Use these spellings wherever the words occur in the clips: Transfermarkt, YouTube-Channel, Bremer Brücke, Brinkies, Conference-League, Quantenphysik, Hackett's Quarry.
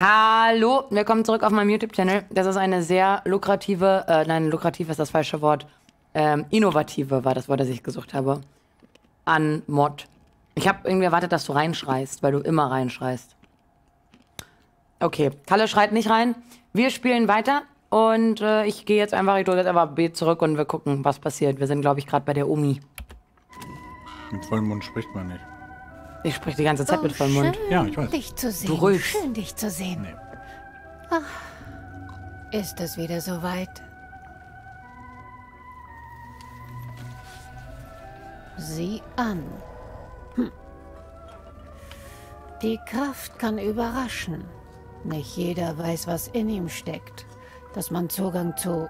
Hallo, willkommen zurück auf meinem YouTube-Channel. Das ist eine sehr lukrative, nein, lukrativ ist das falsche Wort, innovative war das Wort, das ich gesucht habe, an Mod. Ich habe irgendwie erwartet, dass du reinschreist, weil du immer reinschreist. Okay, Kalle schreit nicht rein. Wir spielen weiter und ich gehe jetzt einfach, ich drücke jetzt einfach B zurück und wir gucken, was passiert. Wir sind, glaube ich, gerade bei der Omi. Mit vollem Mund spricht man nicht. Ich spreche die ganze Zeit mit vollem Mund. Schön, ja, ich weiß. Dich zu sehen. Beruhig. Schön, dich zu sehen. Nee. Ach, ist es wieder soweit? Sieh an. Hm. Die Kraft kann überraschen. Nicht jeder weiß, was in ihm steckt. Dass man Zugang zu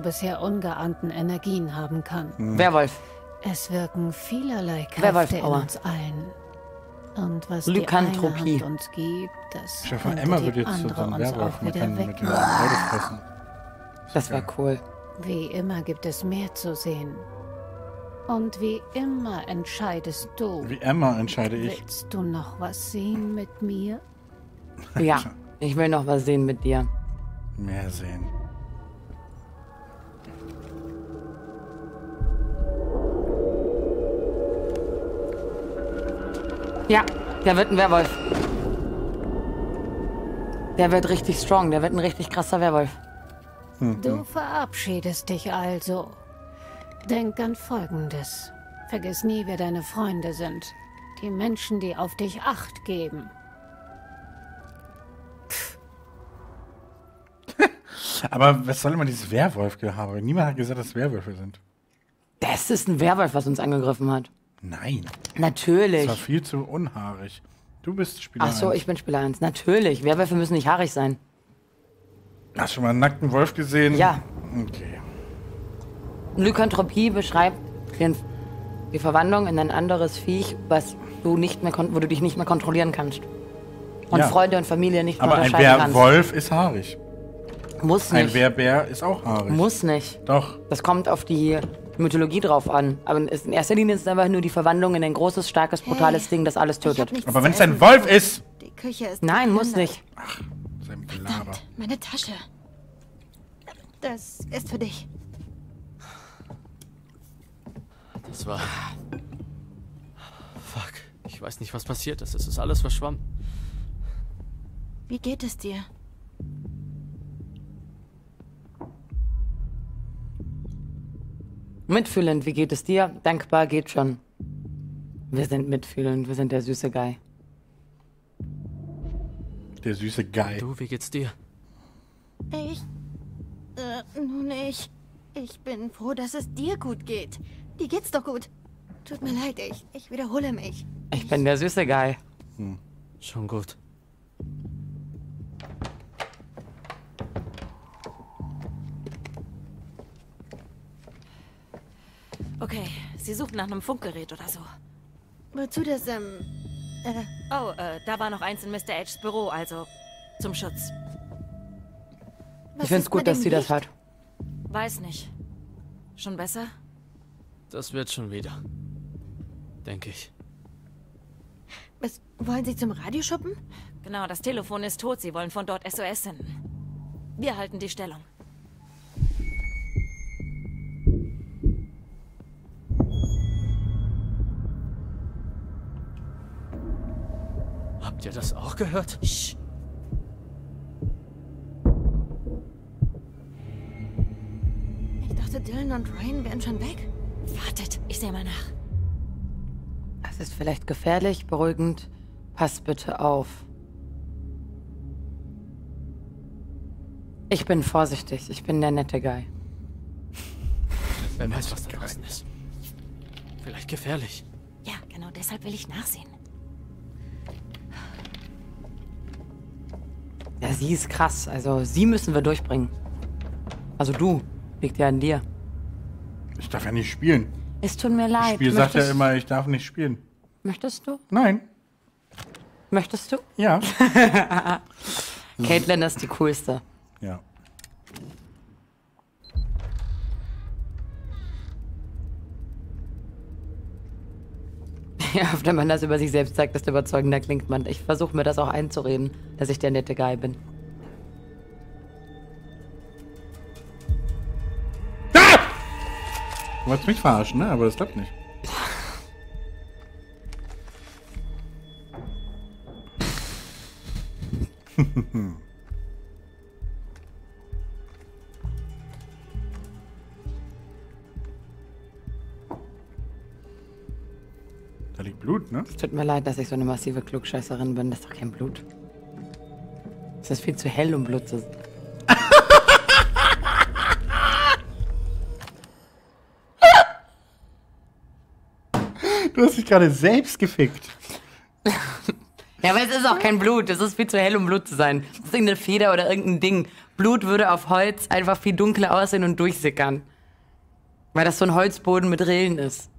bisher ungeahnten Energien haben kann. Hm. Werwolf. Es wirken vielerlei Kräfte in uns allen. Und was die eine Hand uns gibt, das könnte die andere uns auch wieder wegnehmen. Das war cool. Wie immer gibt es mehr zu sehen. Und wie immer entscheidest du. Wie immer entscheide ich. Willst du noch was sehen mit mir? Ja, ich will noch was sehen mit dir. Mehr sehen. Ja, der wird ein Werwolf. Der wird richtig strong, der wird ein richtig krasser Werwolf. Du verabschiedest dich also. Denk an Folgendes. Vergiss nie, wer deine Freunde sind. Die Menschen, die auf dich Acht geben. Aber was soll immer dieses Werwolf-Gehabe? Niemand hat gesagt, dass Werwölfe sind. Das ist ein Werwolf, was uns angegriffen hat. Nein. Natürlich. Das war viel zu unhaarig. Du bist Spieler 1. Ach so, ich bin Spieler 1. Natürlich. Werwölfe müssen nicht haarig sein. Hast du schon mal einen nackten Wolf gesehen? Ja. Okay. Lykanthropie beschreibt die Verwandlung in ein anderes Viech, was du nicht mehr wo du dich nicht mehr kontrollieren kannst. Und ja. Freunde und Familie nicht mehr unterscheiden kannst. Aber ein Werwolf ist haarig. Muss nicht. Ein Werbär ist auch haarig. Muss nicht. Doch. Das kommt auf die Mythologie drauf an. Aber in erster Linie ist es einfach nur die Verwandlung in ein großes, starkes, brutales Ding, das alles tötet. Aber wenn es ein Wolf ist! Die Küche ist nein, muss nicht. Ach, sein Gelaber. Meine Tasche. Das ist für dich. Das war... Fuck. Ich weiß nicht, was passiert ist. Es ist alles verschwommen. Wie geht es dir? Mitfühlend, wie geht es dir? Dankbar geht schon. Wir sind mitfühlend, wir sind der süße Guy. Der süße Guy. Du, wie geht's dir? Ich? Nun ich. Ich bin froh, dass es dir gut geht. Dir geht's doch gut. Tut mir leid, ich wiederhole mich. Ich bin der süße Guy. Hm. Schon gut. Okay, sie sucht nach einem Funkgerät oder so. Wozu das, da war noch eins in Mr. Edges Büro, also zum Schutz. Ich find's gut, dass sie das hat. Weiß nicht. Schon besser? Das wird schon wieder. Denke ich. Was, wollen Sie zum Radio schuppen? Genau, das Telefon ist tot. Sie wollen von dort SOS senden. Wir halten die Stellung. Habt ihr das auch gehört? Shh. Ich dachte, Dylan und Ryan wären schon weg. Wartet, ich sehe mal nach. Das ist vielleicht gefährlich, beruhigend. Passt bitte auf. Ich bin vorsichtig. Ich bin der nette Guy. Wer weiß, was da draußen ist. Vielleicht gefährlich. Ja, genau deshalb will ich nachsehen. Ja, sie ist krass. Also, sie müssen wir durchbringen. Also, du. Liegt ja an dir. Ich darf ja nicht spielen. Es tut mir leid. Das Spiel sagt ja immer, ich darf nicht spielen. Möchtest du? Nein. Möchtest du? Ja. Caitlin ist die coolste. Ja. Je öfter man das über sich selbst sagt, desto überzeugender klingt man. Ich versuche mir das auch einzureden, dass ich der nette Guy bin. Ah! Du wolltest mich verarschen, ne? Aber das klappt nicht. Da liegt Blut, ne? Es tut mir leid, dass ich so eine massive Klugscheißerin bin. Das ist doch kein Blut. Es ist viel zu hell, um Blut zu sein. Du hast dich gerade selbst gefickt. Ja, aber es ist auch kein Blut. Es ist viel zu hell, um Blut zu sein. Es ist irgendeine Feder oder irgendein Ding. Blut würde auf Holz einfach viel dunkler aussehen und durchsickern. Weil das so ein Holzboden mit Rillen ist.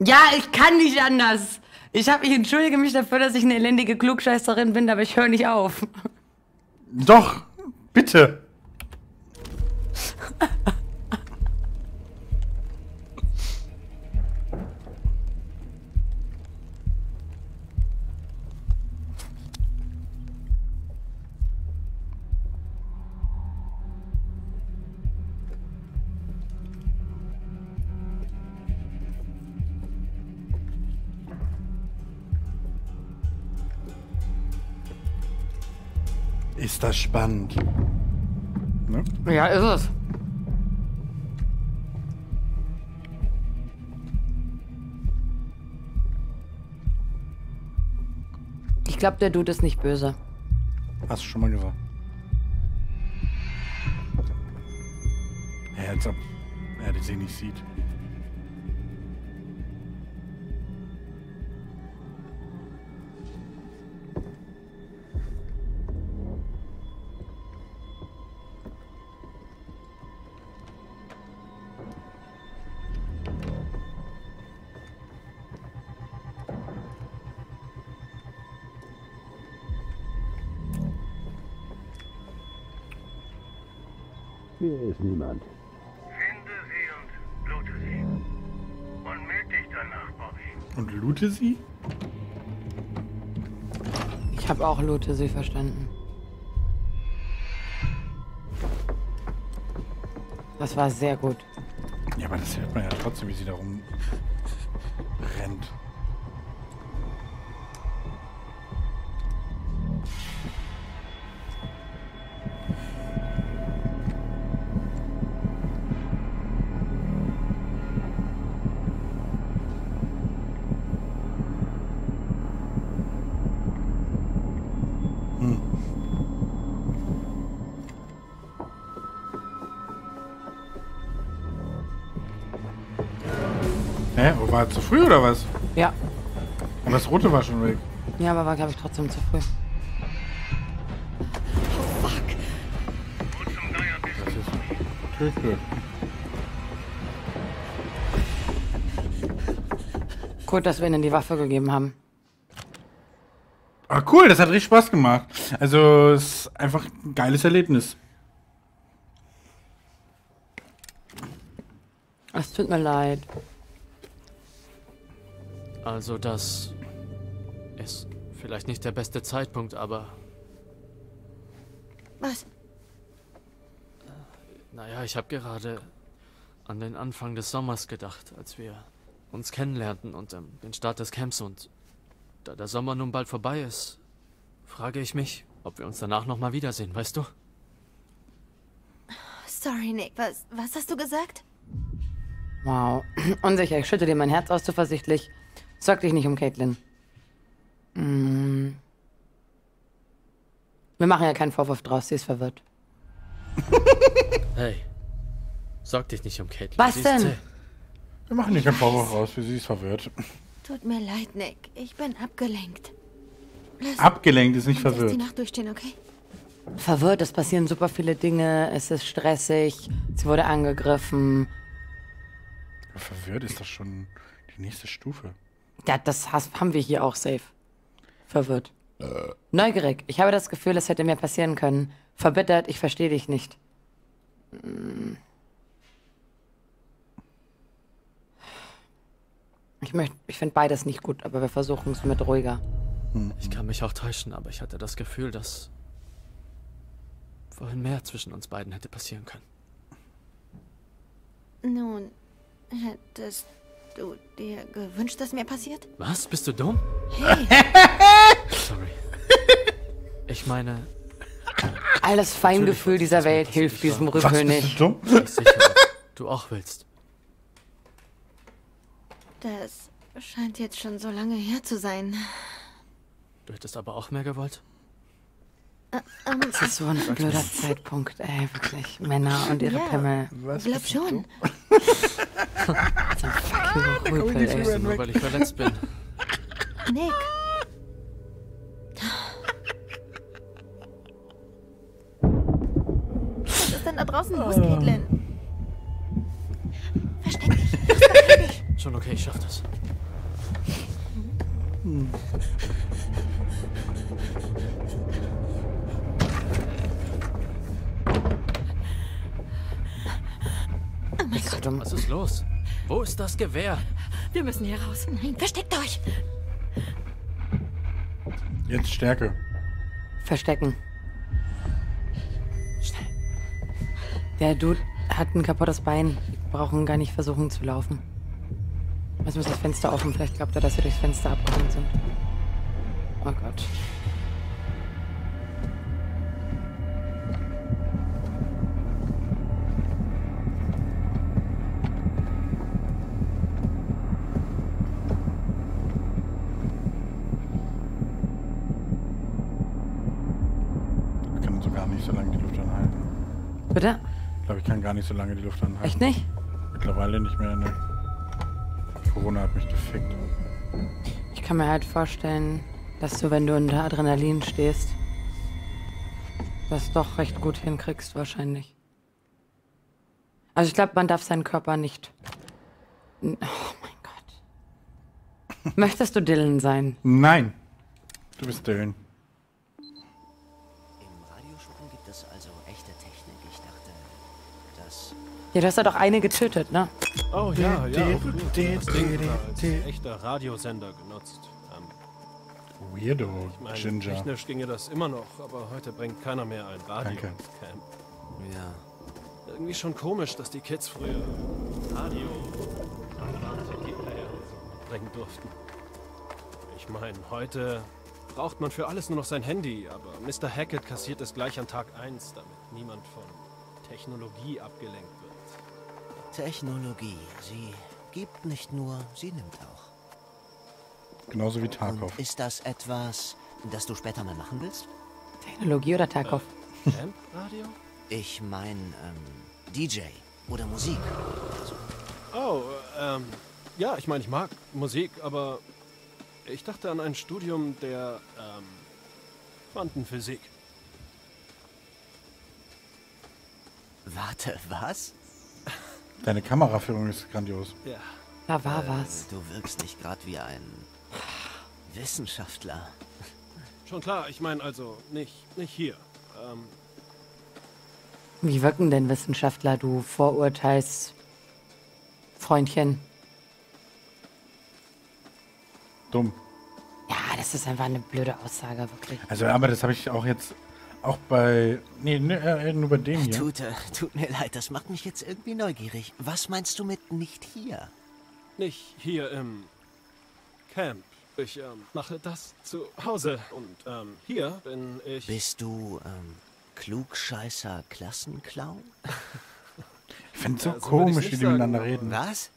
Ja, ich kann nicht anders. Ich entschuldige mich dafür, dass ich eine elendige Klugscheißerin bin, aber ich höre nicht auf. Doch, bitte. Ist das spannend? Ne? Ja, ist es. Ich glaube, der Dude ist nicht böse. Hast du schon mal gesagt. Ja, als ob er das nicht sieht. Hier ist niemand. Finde sie und loote sie. Und meld dich danach, Bobby. Und loote sie? Ich habe auch loote sie verstanden. Das war sehr gut. Ja, aber das hört man ja trotzdem, wie sie da rumrennt. War zu früh oder was? Ja. Aber das Rote war schon weg. Ja, aber war glaube ich trotzdem zu früh. Oh fuck. Das ist natürlich blöd. Gut, dass wir ihnen die Waffe gegeben haben. Ah cool, das hat richtig Spaß gemacht. Also es ist einfach ein geiles Erlebnis. Es tut mir leid. Also das ist vielleicht nicht der beste Zeitpunkt, aber... Was? Naja, ich habe gerade an den Anfang des Sommers gedacht, als wir uns kennenlernten und den Start des Camps. Und da der Sommer nun bald vorbei ist, frage ich mich, ob wir uns danach nochmal wiedersehen, weißt du? Sorry, Nick, was hast du gesagt? Wow, unsicher, ich schütte dir mein Herz aus, zuversichtlich. Sorg dich nicht um Caitlin. Wir machen ja keinen Vorwurf draus, sie ist verwirrt. Hey, sorg dich nicht um Caitlin. Was denn? Wir machen nicht keinen Vorwurf draus, sie ist verwirrt. Tut mir leid, Nick, ich bin abgelenkt. Abgelenkt ist nicht verwirrt. Lass die Nacht durchstehen, okay? Verwirrt, es passieren super viele Dinge, es ist stressig, sie wurde angegriffen. Verwirrt ist das schon... nächste Stufe. Ja, das haben wir hier auch safe. Verwirrt. Neugierig. Ich habe das Gefühl, das hätte mir passieren können. Verbittert, ich verstehe dich nicht. Ich finde beides nicht gut, aber wir versuchen es mit ruhiger. Ich kann mich auch täuschen, aber ich hatte das Gefühl, dass vorhin mehr zwischen uns beiden hätte passieren können. Nun, hättest du dir gewünscht, dass mir passiert? Was? Bist du dumm? Hey. Sorry. Ich meine... Alles Feingefühl dieser Welt hilft diesem Rüffel nicht. Bist du dumm? Ich bin sicher, du auch willst. Das scheint jetzt schon so lange her zu sein. Du hättest aber auch mehr gewollt? Das ist so ein blöder Zeitpunkt, ey, wirklich. Männer und ihre Pimmel. Ich glaub schon. Nur weil ich verletzt bin. Nick. Was ist denn da draußen los, Caitlin? Versteck dich. Schon okay, ich schaff das. Was ist los? Wo ist das Gewehr? Wir müssen hier raus. Nein, versteckt euch. Jetzt Stärke. Verstecken. Schnell. Der Dude hat ein kaputtes Bein. Wir brauchen gar nicht versuchen zu laufen. Jetzt muss das Fenster offen. Vielleicht glaubt er, dass wir durchs Fenster abgekommen sind. Oh Gott. Bitte? Ich glaube, ich kann gar nicht so lange die Luft anhalten. Echt nicht? Mittlerweile nicht mehr, ne? Corona hat mich gefickt. Ich kann mir halt vorstellen, dass du, wenn du unter Adrenalin stehst, das doch recht gut hinkriegst wahrscheinlich. Also ich glaube, man darf seinen Körper nicht... Oh mein Gott. Möchtest du Dylan sein? Nein. Du bist Dylan. Ja, du hast ja doch eine getötet, ne? Oh ja, ja. Echter Radiosender genutzt. Weirdo, ich mein, Ginger. Technisch ginge das immer noch, aber heute bringt keiner mehr ein Radio. Danke. Ja. Irgendwie schon komisch, dass die Kids früher Radio bringen durften. Ich meine, heute braucht man für alles nur noch sein Handy, aber Mr. Hackett kassiert es gleich an Tag 1, damit niemand von Technologie abgelenkt wird. Technologie, sie gibt nicht nur, sie nimmt auch. Genauso wie Tarkov. Und ist das etwas, das du später mal machen willst? Technologie oder Tarkov? Radio? Ich meine, DJ oder Musik. Oh, ja, ich meine, ich mag Musik, aber ich dachte an ein Studium der Quantenphysik. Warte, was? Deine Kameraführung ist grandios. Ja. Da war was. Du wirkst nicht gerade wie ein Wissenschaftler. Schon klar, ich meine also nicht hier. Wie wirken denn Wissenschaftler, du Vorurteilsfreundchen? Dumm. Ja, das ist einfach eine blöde Aussage, wirklich. Also, aber das habe ich auch jetzt... Auch bei... Nee, nur bei dem hier. Tut mir leid, das macht mich jetzt irgendwie neugierig. Was meinst du mit nicht hier? Nicht hier im Camp. Ich mache das zu Hause. Und hier bin ich... Bist du klugscheißer Klassenclown? Ich finde es so komisch, wie die miteinander reden. Was?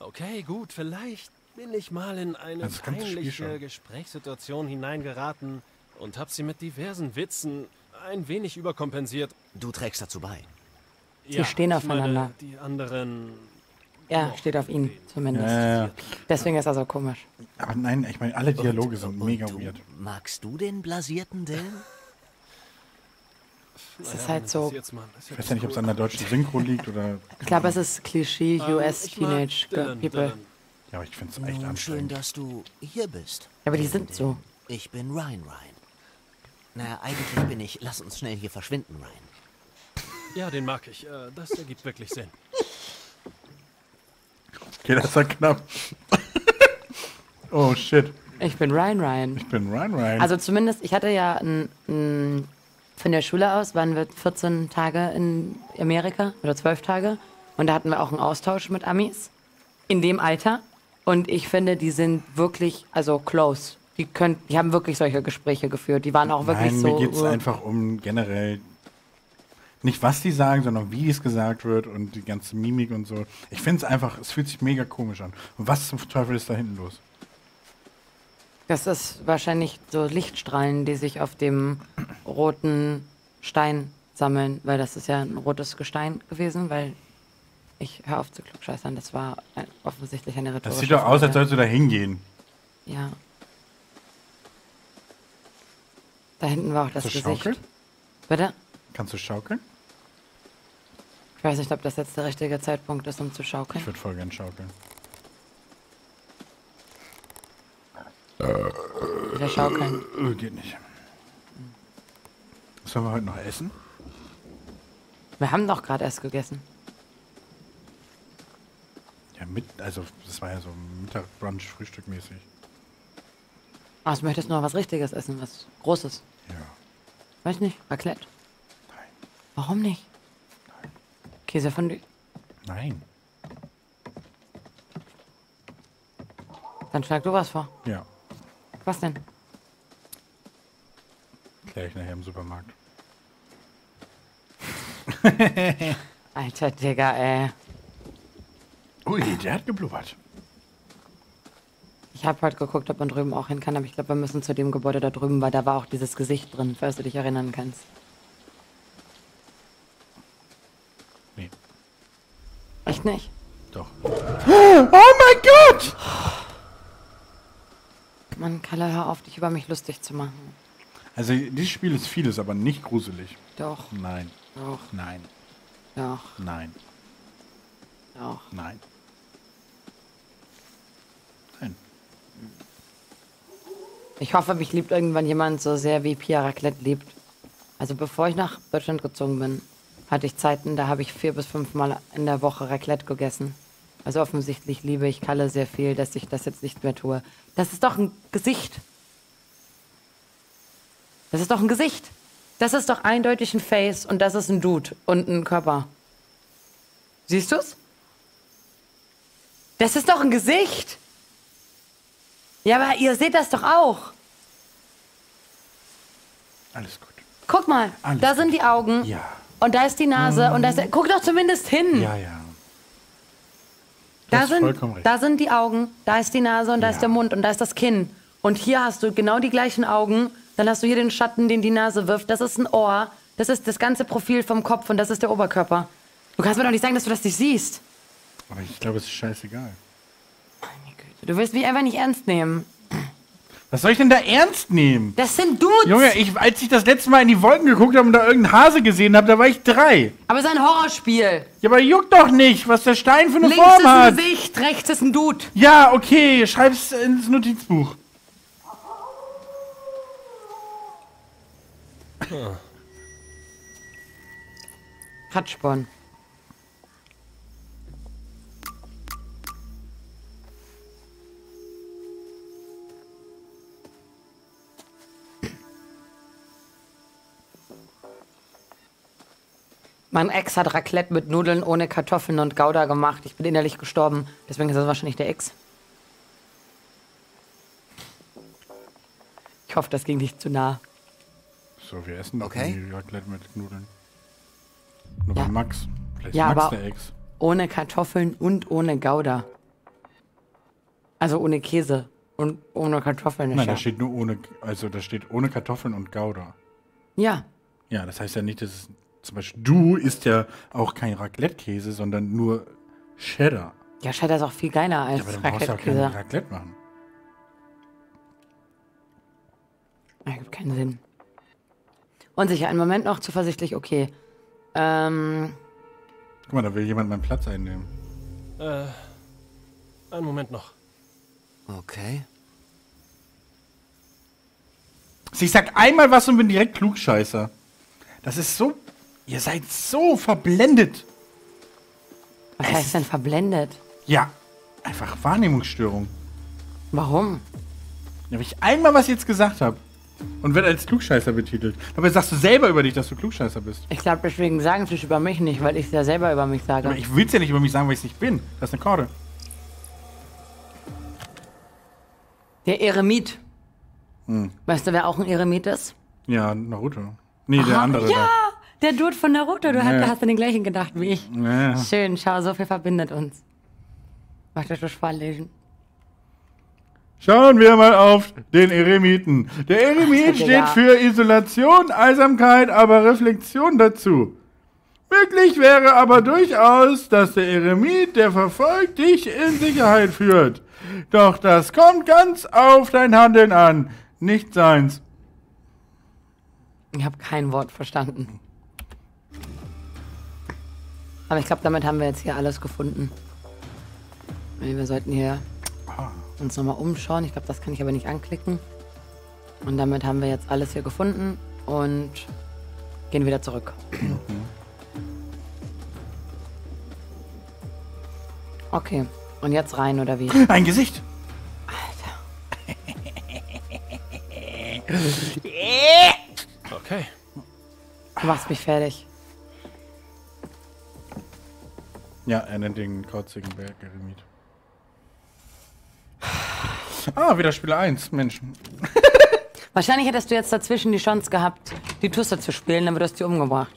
Okay, gut, vielleicht bin ich mal in eine peinliche Gesprächssituation hineingeraten... Und hab sie mit diversen Witzen ein wenig überkompensiert. Du trägst dazu bei. Ja, sie stehen aufeinander. Die anderen... Ja, steht auf ihn zumindest. Ja. Deswegen ist er so komisch. Aber nein, ich meine, alle Dialoge sind mega weird. Magst du den blasierten Dylan? Es ist halt so... Ich weiß ja nicht, ob es an der deutschen Synchro liegt oder... Ich glaube, es ist Klischee US-Teenage-People. Ja, aber ich finde es echt anstrengend. Schön, dass du hier bist. Ja, aber die sind so. Ich bin Ryan. Na, eigentlich bin ich... Lass uns schnell hier verschwinden, Ryan. Ja, den mag ich. Das ergibt wirklich Sinn. Okay, das war knapp. Oh shit. Ich bin Ryan. Ich bin Ryan. Also zumindest, ich hatte ja von der Schule aus waren wir 14 Tage in Amerika oder 12 Tage. Und da hatten wir auch einen Austausch mit Amis in dem Alter. Und ich finde, die sind wirklich, also close. Die haben wirklich solche Gespräche geführt. Die waren auch wirklich so... Nein, mir geht es einfach um generell... Nicht was die sagen, sondern wie es gesagt wird und die ganze Mimik und so. Ich finde es einfach, es fühlt sich mega komisch an. Und was zum Teufel ist da hinten los? Das ist wahrscheinlich so Lichtstrahlen, die sich auf dem roten Stein sammeln. Weil das ist ja ein rotes Gestein gewesen, weil... Ich höre auf zu klugscheißern, das war offensichtlich eine rhetorische Frage. Das sieht doch aus, als sollst du da hingehen. Ja. Da hinten war auch das Gesicht. Kannst du schaukeln? Bitte? Kannst du schaukeln? Ich weiß nicht, ob das jetzt der richtige Zeitpunkt ist, um zu schaukeln. Ich würde voll gern schaukeln. Wieder schaukeln. Geht nicht. Sollen wir heute noch essen? Wir haben doch gerade erst gegessen. Also, das war ja so Mittagbrunch, Frühstück mäßig. Ach, du möchtest noch was Richtiges essen, was Großes? Ja. Weiß nicht, Raclette? Nein. Warum nicht? Nein. Käsefondue? Nein. Dann schlag du was vor. Ja. Was denn? Klär ich nachher im Supermarkt. Alter Digga, ey. Ui, der hat geblubbert. Ich habe heute geguckt, ob man drüben auch hin kann, aber ich glaube, wir müssen zu dem Gebäude da drüben, weil da war auch dieses Gesicht drin, falls du dich erinnern kannst. Nee. Echt nicht? Doch. Oh mein Gott! Mann, Kalle, hör auf, dich über mich lustig zu machen. Also, dieses Spiel ist vieles, aber nicht gruselig. Doch. Nein. Doch. Nein. Doch. Nein. Doch. Nein. Nein. Ich hoffe, mich liebt irgendwann jemand so sehr, wie Pia Raclette liebt. Also bevor ich nach Deutschland gezogen bin, hatte ich Zeiten, da habe ich 4 bis 5 Mal in der Woche Raclette gegessen. Also offensichtlich liebe ich Kalle sehr viel, dass ich das jetzt nicht mehr tue. Das ist doch ein Gesicht. Das ist doch ein Gesicht. Das ist doch eindeutig ein Face und das ist ein Dude und ein Körper. Siehst du's? Das ist doch ein Gesicht. Ja, aber ihr seht das doch auch. Alles gut. Guck mal, alles da gut. Sind die Augen. Ja. Und da ist die Nase. Und da ist, guck doch zumindest hin. Ja, ja. Da sind die Augen, da ist die Nase und da ist der Mund und da ist das Kinn. Und hier hast du genau die gleichen Augen. Dann hast du hier den Schatten, den die Nase wirft. Das ist ein Ohr. Das ist das ganze Profil vom Kopf und das ist der Oberkörper. Du kannst mir doch nicht sagen, dass du das nicht siehst. Aber ich glaube, es ist scheißegal. Meine Güte, du willst mich einfach nicht ernst nehmen. Was soll ich denn da ernst nehmen? Das sind Dudes. Junge, als ich das letzte Mal in die Wolken geguckt habe und da irgendeinen Hase gesehen habe, da war ich 3. Aber es ist ein Horrorspiel. Ja, aber juckt doch nicht, was der Stein für eine Form hat. Links ist ein Gesicht, rechts ist ein Dude. Ja, okay, schreib's ins Notizbuch. Ratsporn. Mein Ex hat Raclette mit Nudeln ohne Kartoffeln und Gouda gemacht. Ich bin innerlich gestorben. Deswegen ist das wahrscheinlich der Ex. Ich hoffe, das ging nicht zu nah. So, wir essen doch nie Raclette mit Nudeln. Nur bei Max. Vielleicht ja, Max aber der Ex. Ohne Kartoffeln und ohne Gouda. Also ohne Käse und ohne Kartoffeln. Nein, da steht nur ohne, also da steht ohne Kartoffeln und Gouda. Ja. Ja, das heißt ja nicht, dass es... Zum Beispiel, du isst ja auch kein Raclette-Käse, sondern nur Cheddar. Ja, Cheddar ist auch viel geiler als Raclette-Käse. Ja, aber dann brauchst du auch kein Raclette machen. Das gibt keinen Sinn. Unsicher, im Moment noch zuversichtlich, okay. Guck mal, da will jemand meinen Platz einnehmen. Einen Moment noch. Okay. Ich sag einmal was und bin direkt Klugscheißer. Das ist so... Ihr seid so verblendet. Was heißt denn verblendet? Ja, einfach Wahrnehmungsstörung. Warum? Wenn ich einmal was jetzt gesagt habe und werde als Klugscheißer betitelt. Dabei sagst du selber über dich, dass du Klugscheißer bist. Ich glaube, deswegen sagen sie es über mich nicht, weil ich es ja selber über mich sage. Aber ich will es ja nicht über mich sagen, weil ich es nicht bin. Das ist eine Korde. Der Eremit. Hm. Weißt du, wer auch ein Eremit ist? Ja, Naruto. Nee, aha, der andere. Ja, da. Der Dude von Naruto. Du hast an den gleichen gedacht wie ich. Ja. Schön, schau, so viel verbindet uns. Mach das so vorlesen. Schauen wir mal auf den Eremiten. Der Eremit steht für Isolation, Einsamkeit, aber Reflexion dazu. Möglich wäre aber durchaus, dass der Eremit, der verfolgt, dich in Sicherheit führt. Doch das kommt ganz auf dein Handeln an, nicht seins. Ich habe kein Wort verstanden. Aber ich glaube, damit haben wir jetzt hier alles gefunden. Wir sollten hier uns nochmal umschauen. Ich glaube, das kann ich aber nicht anklicken. Und damit haben wir jetzt alles hier gefunden und gehen wieder zurück. Okay, und jetzt rein, oder wie? Ein Gesicht! Alter. Okay. Du machst mich fertig. Ja, er nennt den kotzigen Berg Eremit. Ah, wieder Spieler 1, Menschen. Wahrscheinlich hättest du jetzt dazwischen die Chance gehabt, die Tusse zu spielen, dann würdest du die umgebracht.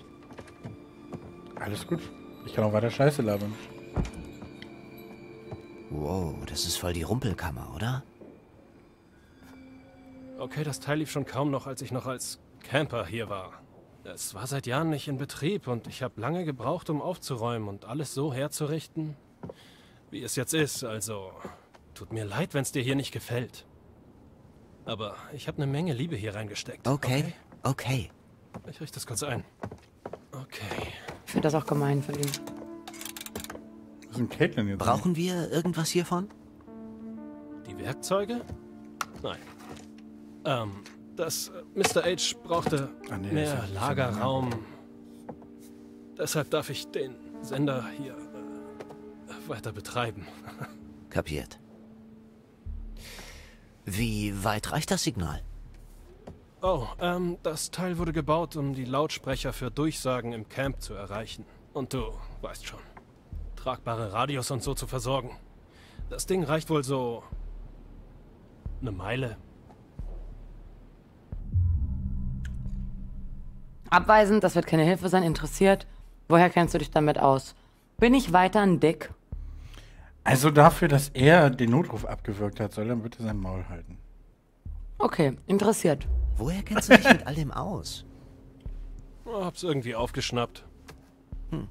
Alles gut. Ich kann auch weiter Scheiße labern. Wow, das ist voll die Rumpelkammer, oder? Okay, das Teil lief schon kaum noch, als ich noch als Camper hier war. Es war seit Jahren nicht in Betrieb und ich habe lange gebraucht, um aufzuräumen und alles so herzurichten, wie es jetzt ist, also... Tut mir leid, wenn es dir hier nicht gefällt. Aber ich habe eine Menge Liebe hier reingesteckt. Okay, okay. Ich richte das kurz ein. Okay. Ich finde das auch gemein von ihm. Was ist denn Caitlin jetzt? Brauchen wir irgendwas hiervon? Die Werkzeuge? Nein. Das Mr. H. brauchte mehr Lagerraum. Deshalb darf ich den Sender hier weiter betreiben. Kapiert. Wie weit reicht das Signal? Oh, das Teil wurde gebaut, um die Lautsprecher für Durchsagen im Camp zu erreichen. Und du weißt schon, tragbare Radios und so zu versorgen. Das Ding reicht wohl so... eine Meile. Abweisend, das wird keine Hilfe sein, interessiert. Woher kennst du dich damit aus? Bin ich weiter ein Dick? Also dafür, dass er den Notruf abgewürgt hat, soll er bitte sein Maul halten. Okay, interessiert. Woher kennst du dich mit all dem aus? Oh, hab's irgendwie aufgeschnappt. Hm.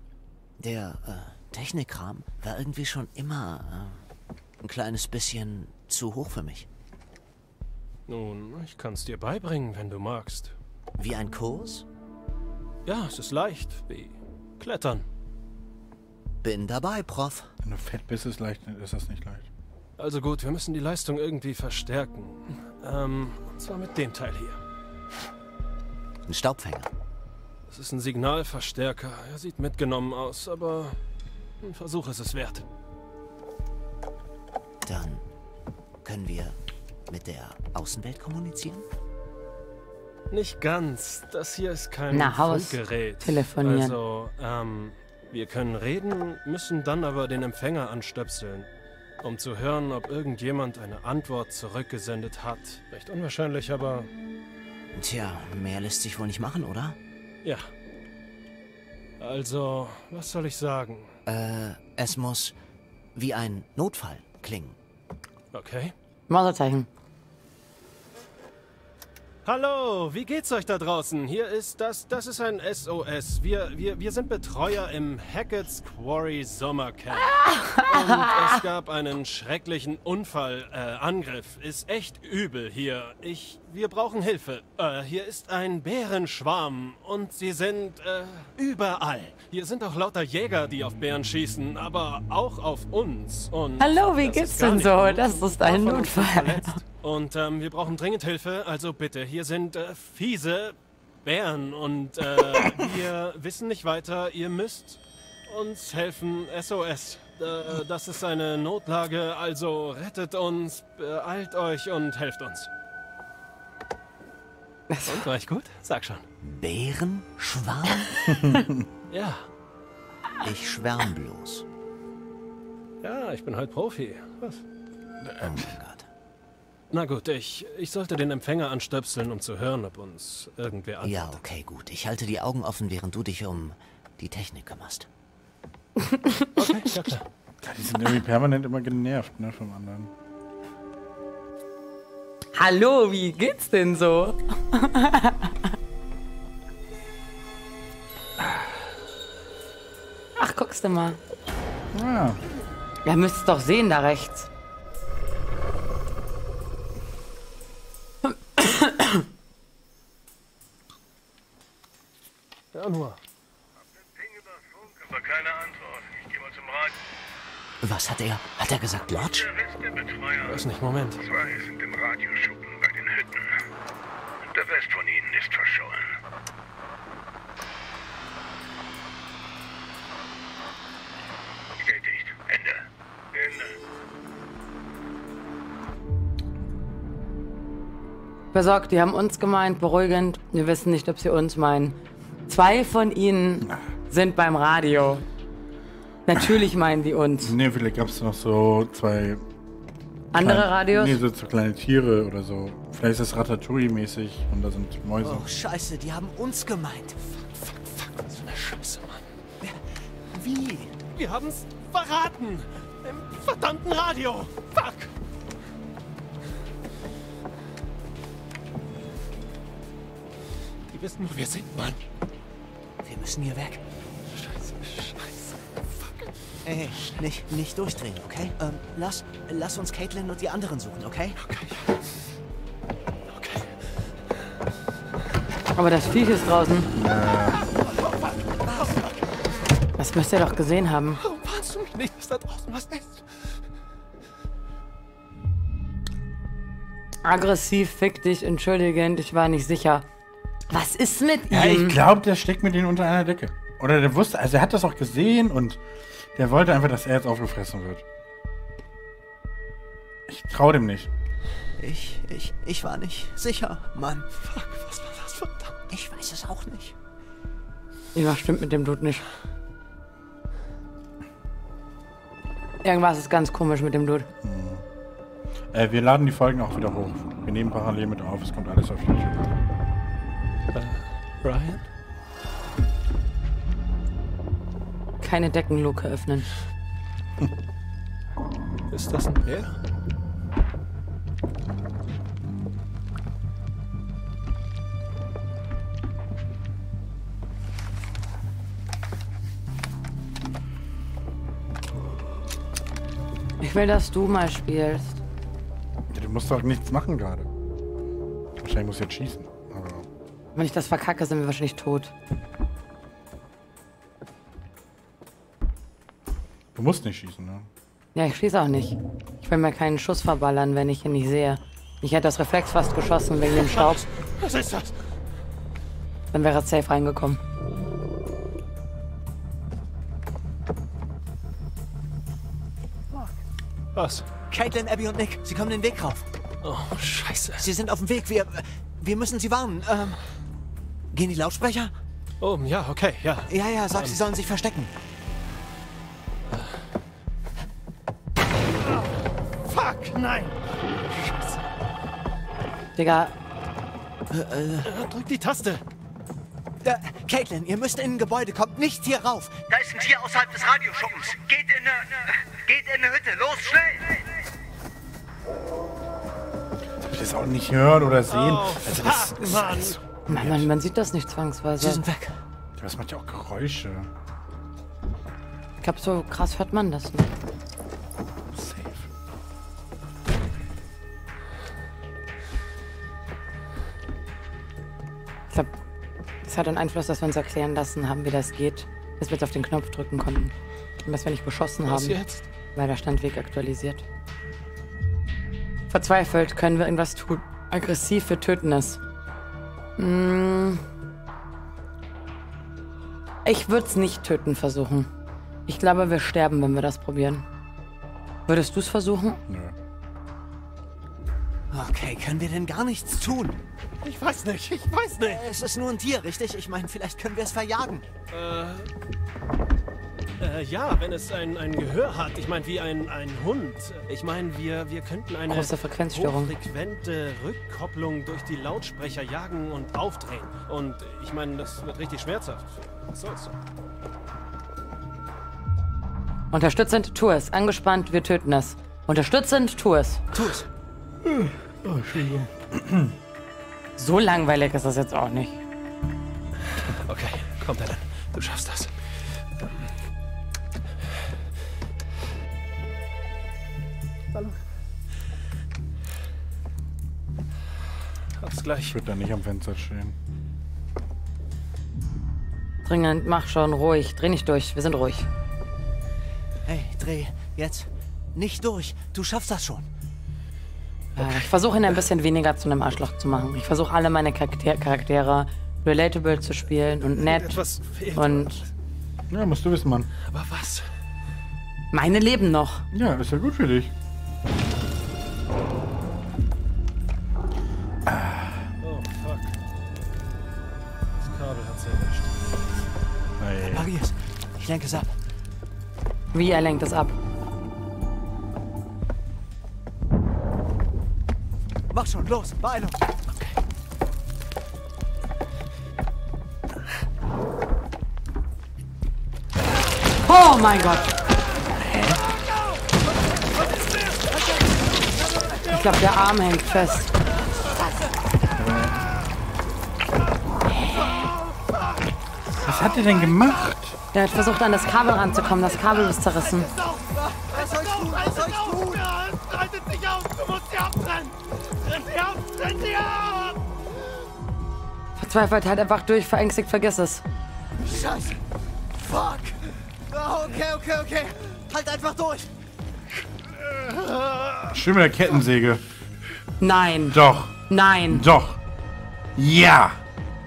Der Technikkram war irgendwie schon immer ein kleines bisschen zu hoch für mich. Nun, ich kann's dir beibringen, wenn du magst. Wie ein Kurs? Ja, es ist leicht, wie Klettern. Bin dabei, Prof. Wenn du fett bist, ist das nicht leicht. Also gut, wir müssen die Leistung irgendwie verstärken. Und zwar mit dem Teil hier. Ein Staubfänger. Das ist ein Signalverstärker. Er sieht mitgenommen aus, aber ein Versuch ist es wert. Dann können wir mit der Außenwelt kommunizieren? Nicht ganz. Das hier ist kein Funkgerät. Telefonieren. Also, wir können reden, müssen dann aber den Empfänger anstöpseln, um zu hören, ob irgendjemand eine Antwort zurückgesendet hat. Recht unwahrscheinlich, aber... Tja, mehr lässt sich wohl nicht machen, oder? Ja. Also, was soll ich sagen? Es muss wie ein Notfall klingen. Okay. Mauserzeichen. Hallo, wie geht's euch da draußen? Hier ist das ist ein SOS. Wir sind Betreuer im Hackett's Quarry Sommercamp. Und es gab einen schrecklichen Unfall, Angriff. Ist echt übel hier. Wir brauchen Hilfe. Hier ist ein Bärenschwarm und sie sind, überall. Hier sind auch lauter Jäger, die auf Bären schießen, aber auch auf uns. Und hallo, wie geht's denn so? Das ist ein Notfall. Und wir brauchen dringend Hilfe, also bitte, hier sind fiese Bären und wir wissen nicht weiter, ihr müsst uns helfen, SOS. Das ist eine Notlage, also rettet uns, beeilt euch und helft uns. Und, war ich gut? Sag schon. Bärenschwarm? Ja. Ich schwärm bloß. Ja, ich bin halt Profi. Was? Oh mein Gott. Na gut, ich sollte den Empfänger anstöpseln, um zu hören, ob uns irgendwer antwortet. Ja, okay, gut. Ich halte die Augen offen, während du dich um die Technik kümmerst. Okay, ja klar. Die sind irgendwie permanent immer genervt, ne, vom anderen. Hallo, wie geht's denn so? Ach, guckst du mal. Ja. Ja, müsst's doch sehen, da rechts. Ja, nur. Aber keine Antwort. Ich gehe mal zum Rat. Was hat er? Hat er gesagt, Lodge? Ich weiß nicht, Moment. Zwei sind im Radioschuppen bei den Hütten. Der Rest von ihnen ist verschollen. Bestätigt. Ende. Ende. Besorgt, die haben uns gemeint, beruhigend. Wir wissen nicht, ob sie uns meinen. Zwei von ihnen sind beim Radio. Natürlich meinen die uns. Ne, vielleicht gab es noch so zwei... andere Radios? Nee, so kleine Tiere oder so. Vielleicht ist das Ratatouille-mäßig und da sind Mäuse. Oh, scheiße, die haben uns gemeint. Fuck, fuck, fuck. Was für eine Scheiße, Mann. Wie? Wir haben es verraten. Im verdammten Radio. Fuck. Die wissen, wo wir sind, Mann. Wir müssen hier weg. Hey, nicht durchdrehen, okay? Lass uns Caitlin und die anderen suchen, okay? Okay. Aber das Viech ist draußen. Das müsst ihr doch gesehen haben. Warum warnst du mich nicht, dass da draußen was ist? Aggressiv, fick dich, entschuldigend, ich war nicht sicher. Was ist mit ihm? Ja, ich glaube, der steckt mit denen unter einer Decke. Oder der wusste, also er hat das auch gesehen und... der wollte einfach, dass er jetzt aufgefressen wird. Ich trau dem nicht. Ich war nicht sicher, Mann. Fuck, was war das verdammt? Ich weiß es auch nicht. Irgendwas stimmt mit dem Dude nicht. Irgendwas ist ganz komisch mit dem Dude. Mhm. Wir laden die Folgen auch wieder hoch. Wir nehmen parallel mit auf, es kommt alles auf YouTube. Brian? Keine Deckenluke öffnen. Ist das ein Bär? Ich will, dass du mal spielst. Ja, du musst doch nichts machen gerade. Wahrscheinlich muss ich jetzt schießen. Aber wenn ich das verkacke, sind wir wahrscheinlich tot. Du musst nicht schießen, ne? Ja, ich schieße auch nicht. Ich will mir keinen Schuss verballern, wenn ich ihn nicht sehe. Ich hätte das Reflex fast geschossen wegen dem Staub. Was ist das? Dann wäre es safe reingekommen. Was? Caitlin, Abby und Nick, sie kommen den Weg rauf. Oh, scheiße. Sie sind auf dem Weg, wir müssen sie warnen. Gehen die Lautsprecher? Oh, ja, okay, ja. Ja, sag, sie sollen sich verstecken. Nein! Scheiße. Digga. Drück die Taste. Caitlin, ihr müsst in ein Gebäude. Kommt nicht hier rauf. Da ist ein Tier außerhalb des Radioschuppens. Geht in eine Hütte. Los, schnell! Ob ich das auch nicht hören oder sehen. Oh, also das ist alles man sieht das nicht zwangsweise. Sie sind weg. Das macht ja auch Geräusche. Ich glaube, so krass hört man das nicht. Hat einen Einfluss, dass wir uns erklären lassen haben, wie das geht, dass wir jetzt auf den Knopf drücken konnten. Und dass wir nicht geschossen haben. Jetzt? Weil der Standweg aktualisiert. Verzweifelt können wir irgendwas tun. Aggressiv, wir töten es. Ich würde es nicht töten versuchen. Ich glaube, wir sterben, wenn wir das probieren. Würdest du es versuchen? Nö. Okay, können wir denn gar nichts tun? Ich weiß nicht, ich weiß nicht. Es ist nur ein Tier, richtig? Ich meine, vielleicht können wir es verjagen. Ja, wenn es ein Gehör hat. Ich meine, wie ein Hund. Ich meine, wir könnten eine hochfrequente Rückkopplung durch die Lautsprecher jagen und aufdrehen. Und ich meine, das wird richtig schmerzhaft. Was soll's? Unterstützend, tu es. Angespannt, wir töten es. Unterstützend, tu es. Tu es. Oh, Entschuldigung. So langweilig ist das jetzt auch nicht. Okay, komm dann. Du schaffst das. Hab's gleich. Ich würde da nicht am Fenster stehen. Dringend, mach schon, ruhig. Dreh nicht durch, wir sind ruhig. Hey, dreh jetzt nicht durch. Du schaffst das schon. Okay. Ich versuche ihn ein bisschen weniger zu einem Arschloch zu machen. Ich versuche alle meine Charaktere relatable zu spielen und nett. Und ja, musst du wissen, Mann. Aber was? Meine leben noch. Ja, ist ja gut für dich. Oh, fuck. Das Kabel hat's erwischt. Reparier's. Ich lenke es ab. Wie, er lenkt es ab? Mach schon, los, Beeilung. Okay. Oh mein Gott. Ich glaube, der Arm hängt fest. Was hat er denn gemacht? Der hat versucht, an das Kabel ranzukommen. Das Kabel ist zerrissen. Was soll ich tun? Was soll ich tun? Haltet dich auf! Du musst sie abtrennen! Trenn sie ab! Trenn sie ab! Verzweifelt, halt einfach durch, verängstigt, vergiss es. Scheiße! Fuck! Okay, okay, okay. Halt einfach durch! Schön mit der Kettensäge. Nein. Doch. Nein. Doch. Ja.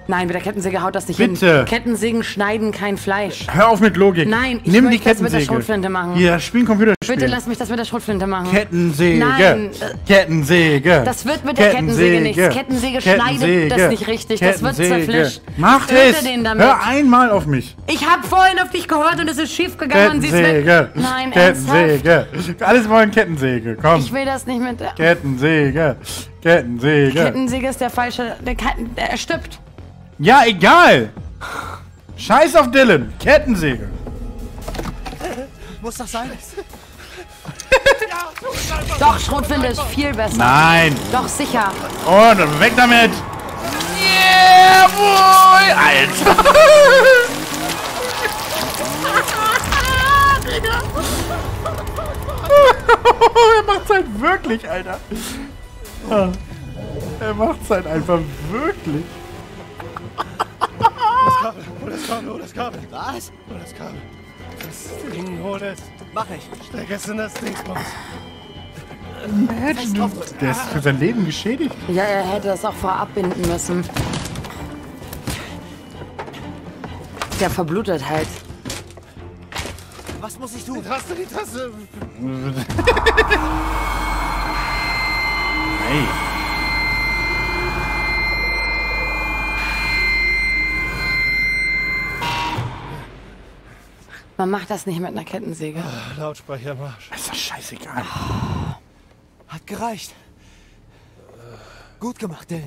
Nein, mit der Kettensäge haut das nicht hin. Bitte. Kettensägen schneiden kein Fleisch. Hör auf mit Logik. Nein, ich will das mit der Schrotflinte machen. Ja, spielen Computerspiel. Bitte lass mich das mit der Schrotflinte machen. Kettensäge. Nein. Kettensäge. Das wird mit der Kettensäge nichts. Kettensäge schneidet das nicht richtig. Das wird zerfleischt. Mach es. Hör einmal auf mich. Ich habe vorhin auf dich gehört und es ist schief gegangen und sie ist weg. Nein, Kettensäge. Ernsthaft? Alles wollen Kettensäge. Komm. Ich will das nicht mit der Kettensäge. Kettensäge. Kettensäge ist der falsche. Er stirbt. Ja, egal! Scheiß auf Dylan! Kettensäge! Muss das sein? Doch, Schrotflinte ist viel besser. Nein! Doch, sicher! Und weg damit! Yeah, boy! Alter! Er macht's halt wirklich, Alter! Er macht's halt einfach wirklich! Hol das Kabel. Was? Hol das Kabel. Das Ding, hol es. Mach ich. Steck es in das Ding. Mensch, der ist für sein Leben geschädigt. Ja, er hätte das auch vorab binden müssen. Der verblutet halt. Was muss ich tun? Die Taste. Hey. Man macht das nicht mit einer Kettensäge. Oh, Lautsprechermarsch. Ist doch scheißegal. Oh, hat gereicht. Gut gemacht, Dylan.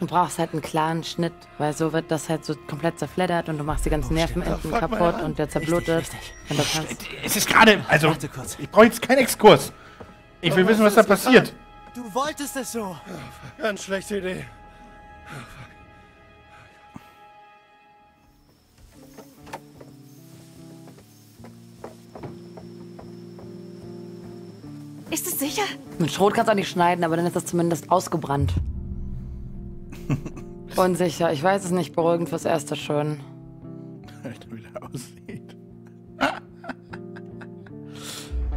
Du brauchst halt einen klaren Schnitt, weil so wird das halt so komplett zerfleddert und du machst die ganzen Nervenenden kaputt und der zerblutet. Richtig. Es ist gerade, also, warte kurz. Ich brauche jetzt keinen Exkurs. Ich will wissen, was da passiert. Getan? Du wolltest es so. Oh, ganz schlechte Idee. Ist es sicher? Mit Schrot kannst du auch nicht schneiden, aber dann ist das zumindest ausgebrannt. Unsicher. Ich weiß es nicht. Beruhigend fürs Erste schon. Alter, wie der aussieht.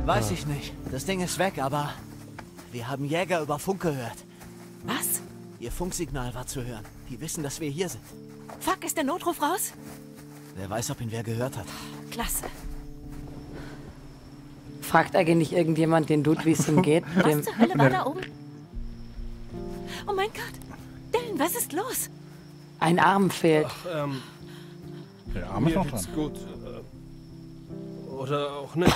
Weiß ich nicht. Das Ding ist weg, aber... Wir haben Jäger über Funk gehört. Was? Ihr Funksignal war zu hören. Die wissen, dass wir hier sind. Fuck, ist der Notruf raus? Wer weiß, ob ihn wer gehört hat. Klasse. Fragt eigentlich irgendjemand den Dude, wie es ihm geht? Was zur Hölle war da oben? Oh mein Gott! Dylan, was ist los? Ein Arm fehlt. Ach, der Arm ist noch dran. Gut. Oder auch nicht.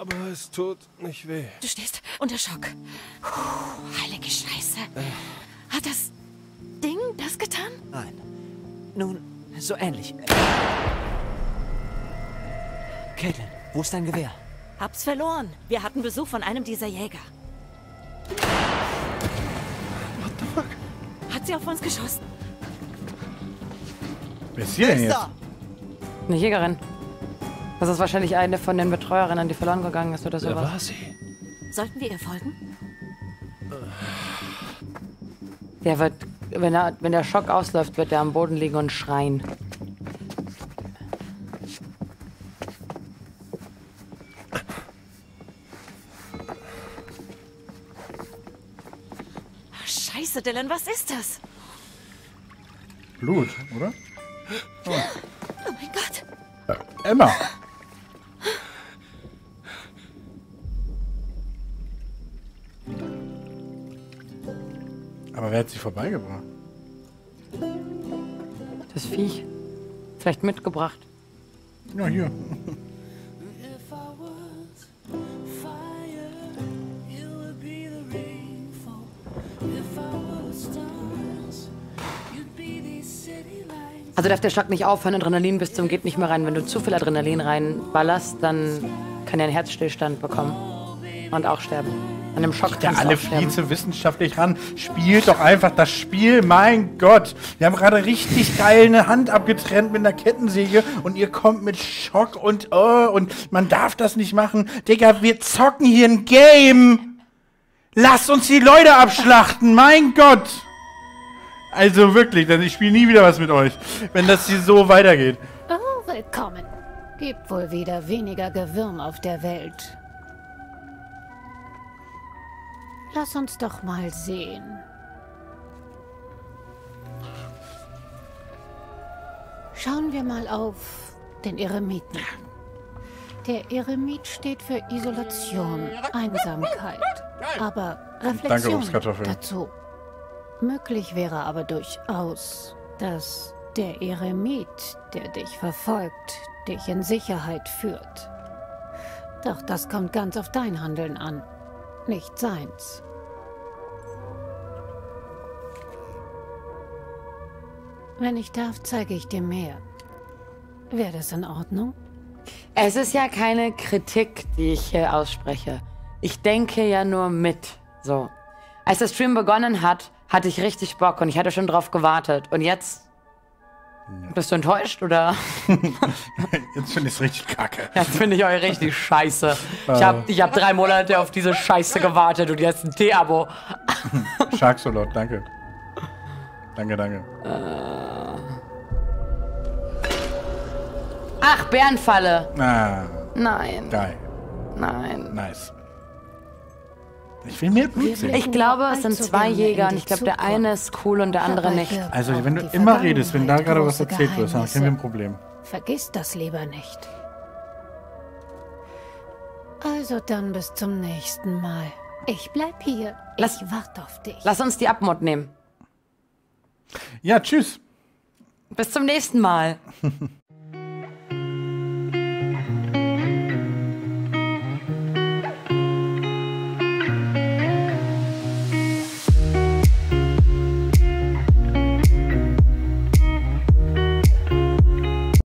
Aber es tut nicht weh. Du stehst unter Schock. Puh, heilige Scheiße. Hat das Ding das getan? Nein. Nun, so ähnlich. Caitlin, wo ist dein Gewehr? Hab's verloren. Wir hatten Besuch von einem dieser Jäger. What the fuck? Hat sie auf uns geschossen? Wer ist hier denn jetzt? Eine Jägerin. Das ist wahrscheinlich eine von den Betreuerinnen, die verloren gegangen ist oder sowas. Wer war sie? Sollten wir ihr folgen? Der wird, wenn der Schock ausläuft, wird er am Boden liegen und schreien. Oh, Scheiße, Dylan, was ist das? Blut, oder? Oh, oh mein Gott. Emma. Aber wer hat sie vorbeigebracht? Das Viech. Vielleicht mitgebracht. Ja, hier. Also darf der Schlag nicht aufhören, Adrenalin bis zum geht nicht mehr rein. Wenn du zu viel Adrenalin reinballerst, dann kann er einen Herzstillstand bekommen. Und auch sterben. An einem Schock kannst du auch sterben. Alle Fließe wissenschaftlich ran. Spielt doch einfach das Spiel. Mein Gott. Wir haben gerade richtig geil eine Hand abgetrennt mit einer Kettensäge und ihr kommt mit Schock und man darf das nicht machen. Digga, wir zocken hier ein Game. Lasst uns die Leute abschlachten. Mein Gott. Also wirklich, denn ich spiele nie wieder was mit euch, wenn das hier so weitergeht. Oh, willkommen. Gibt wohl wieder weniger Gewürm auf der Welt. Lass uns doch mal sehen. Schauen wir mal auf den Eremiten. Der Eremit steht für Isolation, Einsamkeit, aber Reflexion dazu. Möglich wäre aber durchaus, dass der Eremit, der dich verfolgt, dich in Sicherheit führt. Doch das kommt ganz auf dein Handeln an. Nicht seins. Wenn ich darf, zeige ich dir mehr. Wäre das in Ordnung? Es ist ja keine Kritik, die ich hier ausspreche. Ich denke ja nur mit. So. Als der Stream begonnen hat, hatte ich richtig Bock und ich hatte schon drauf gewartet. Und jetzt... Bist du enttäuscht, oder? Jetzt finde ich es richtig kacke. Jetzt finde ich euch richtig scheiße. Ich hab 3 Monate auf diese Scheiße gewartet und jetzt ein T-Abo. Sharksolot, danke. Danke, danke. Ach, Bärenfalle. Ah, nein. Geil. Nein. Nice. Ich will mehr Blut sehen. Ich glaube, es sind 2 Jäger und ich glaube, der eine ist cool und der andere nicht. Also, wenn du immer redest, wenn da gerade was erzählt wird, dann haben wir ein Problem. Vergiss das lieber nicht. Also dann bis zum nächsten Mal. Ich bleib hier. Ich warte auf dich. Lass uns die Abmod nehmen. Ja, tschüss. Bis zum nächsten Mal.